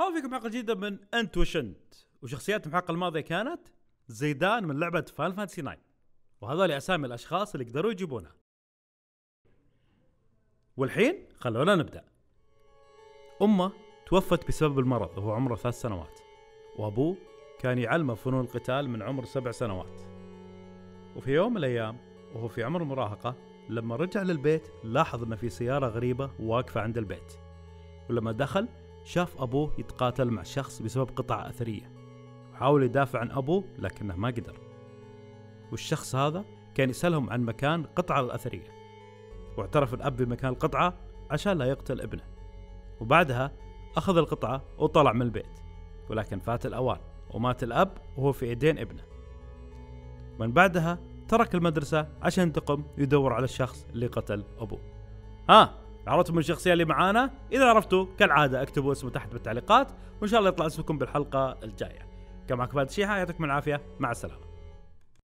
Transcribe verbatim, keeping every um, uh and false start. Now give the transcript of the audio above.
هاو فيكم حلقة جديدة من أنت وش أنت، وشخصيات الحلقة الماضية كانت زيدان من لعبة فاينل فانتسي تسعة، وهذول أسامي الأشخاص اللي قدروا يجيبونها. والحين خلونا نبدأ. أمه توفت بسبب المرض وهو عمره ثلاث سنوات، وأبوه كان يعلمه فنون القتال من عمر سبع سنوات. وفي يوم من الأيام وهو في عمر المراهقة لما رجع للبيت لاحظ أن في سيارة غريبة واقفة عند البيت، ولما دخل شاف أبوه يتقاتل مع شخص بسبب قطعة أثرية، وحاول يدافع عن أبوه لكنه ما قدر. والشخص هذا كان يسألهم عن مكان قطعة الأثرية، واعترف الأب بمكان القطعة عشان لا يقتل ابنه. وبعدها أخذ القطعة وطلع من البيت، ولكن فات الأوان ومات الأب وهو في إيدين ابنه. من بعدها ترك المدرسة عشان ينتقم ويدور على الشخص اللي قتل أبوه. ها عرفتم الشخصية اللي معانا؟ إذا عرفتوا كالعادة اكتبوا اسمه تحت بالتعليقات، وإن شاء الله يطلع اسمكم بالحلقة الجاية. كان معكم فهد الشيحة، يعطيكم العافية، مع السلامة.